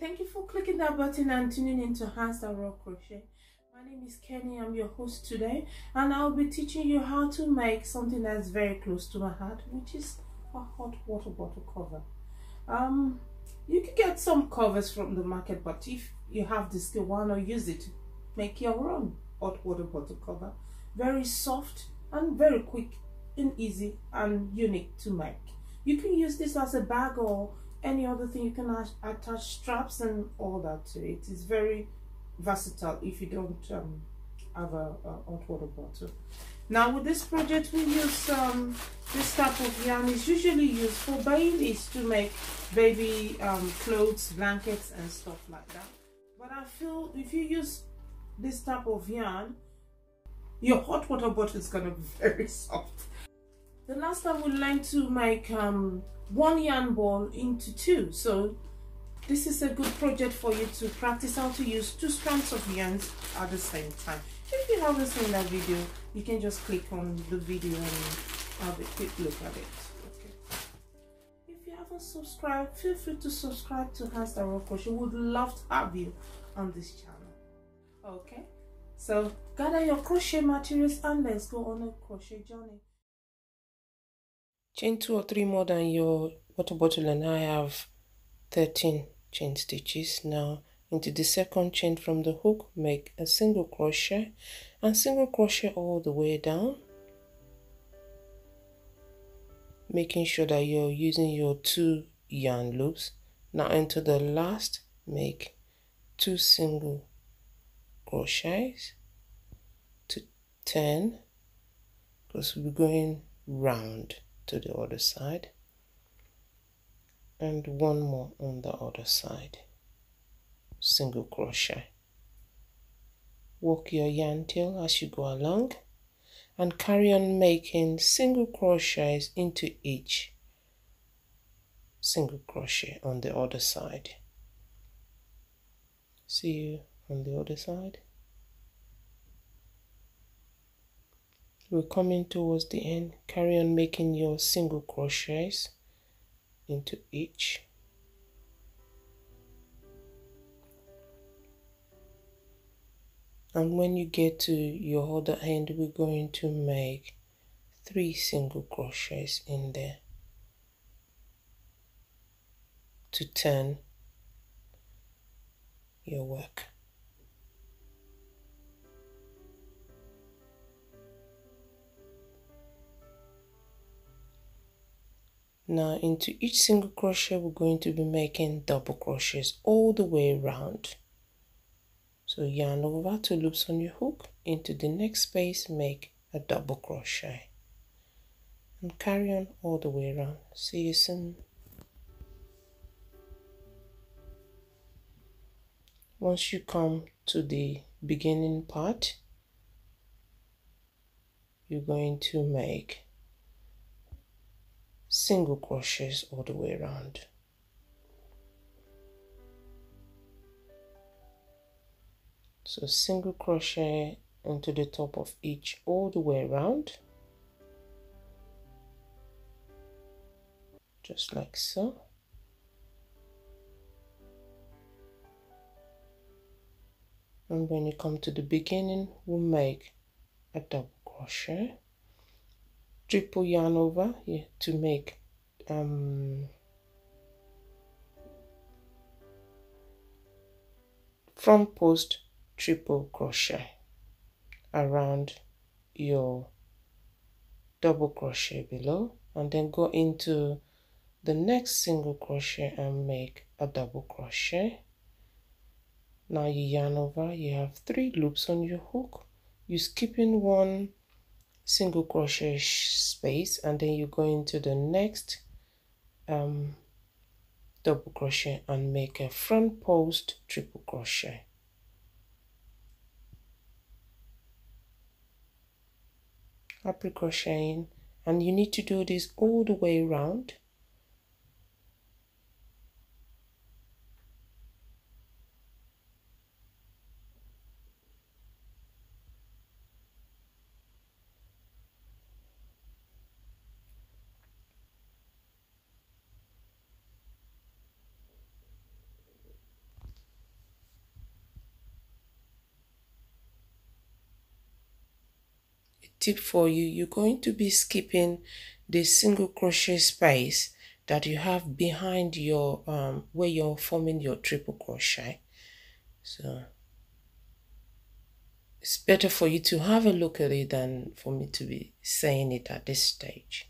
Thank you for clicking that button and tuning into Hands That Rock Crochet. My name is Kenny, I'm your host today, and I'll be teaching you how to make something that's very close to my heart, which is a hot water bottle cover. You can get some covers from the market, but if you have the skill, why not use it? Make your own hot water bottle cover. Very soft and very quick and easy and unique to make. You can use this as a bag or any other thing. You can attach straps and all that to it. It's very versatile if you don't have a hot water bottle. Now with this project, we use this type of yarn. It's usually used for babies to make baby clothes, blankets and stuff like that. But I feel if you use this type of yarn, your hot water bottle is going to be very soft. The last time we learned to make one yarn ball into two, so this is a good project for you to practice how to use two strands of yarns at the same time. If you haven't seen that video, you can just click on the video and have a quick look at it. Okay. If you haven't subscribed, feel free to subscribe to Hands That Rock Crochet. We would love to have you on this channel. Okay. So gather your crochet materials and let's go on a crochet journey. Chain 2 or 3 more than your water bottle, and I have 13 chain stitches. Now into the second chain from the hook, make a single crochet and single crochet all the way down, making sure that you're using your 2 yarn loops. Now into the last, make 2 single crochets to 10, because we're going round to the other side, and 1 more on the other side. Single crochet, work your yarn tail as you go along and carry on making single crochets into each single crochet on the other side. See you on the other side. We're coming towards the end. Carry on making your single crochets into each. And when you get to your other end, we're going to make 3 single crochets in there to turn your work. Now into each single crochet, we're going to be making double crochets all the way around. So yarn over, 2 loops on your hook, into the next space make a double crochet and carry on all the way around. See you soon. Once you come to the beginning part, you're going to make single crochets all the way around. So single crochet into the top of each all the way around, just like so. And when you come to the beginning, we'll make a double crochet, triple yarn over here to make front post triple crochet around your double crochet below, and then go into the next single crochet and make a double crochet. Now you yarn over, you have 3 loops on your hook, you're skipping 1 single crochet space, and then you go into the next double crochet and make a front post triple crochet. Happy crocheting, and you need to do this all the way around. tip for you, you're going to be skipping the single crochet space that you have behind your where you're forming your triple crochet. So it's better for you to have a look at it than for me to be saying it at this stage.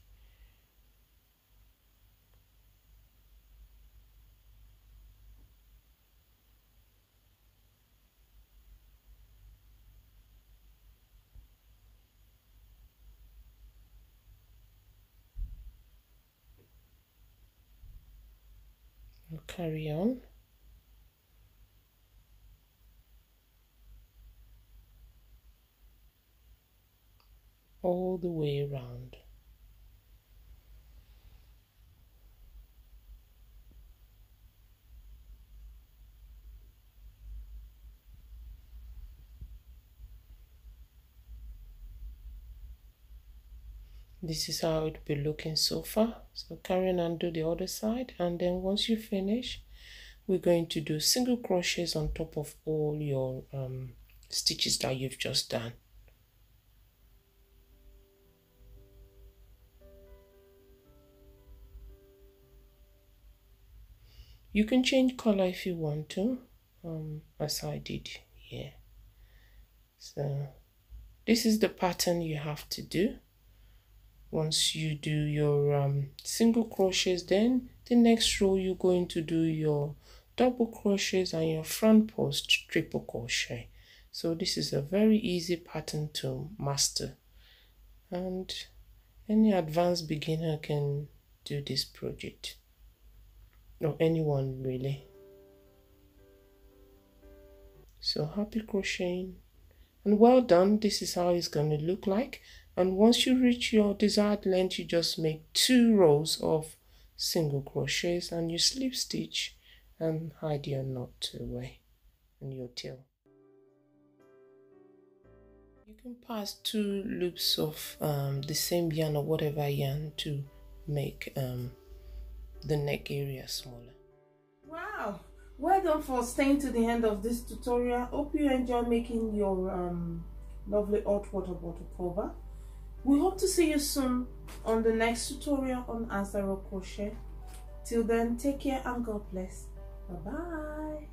We'll carry on. All the way around. This is how it will be looking so far. So carry on and do the other side, and then once you finish, we're going to do single crochets on top of all your stitches that you've just done. You can change color if you want to, as I did here. So this is the pattern you have to do. Once you do your single crochets, then the next row you're going to do your double crochets and your front post triple crochet. So this is a very easy pattern to master, and any advanced beginner can do this project. Or anyone really. So happy crocheting and well done. This is how it's going to look like, and once you reach your desired length, you just make 2 rows of single crochets and you slip stitch and hide your knot away and your tail. You can pass 2 loops of the same yarn or whatever yarn to make the neck area smaller. Wow, well done for staying to the end of this tutorial. Hope you enjoy making your lovely hot water bottle cover. We hope to see you soon on the next tutorial on Hands That Rock Crochet. Till then, take care and God bless. Bye bye.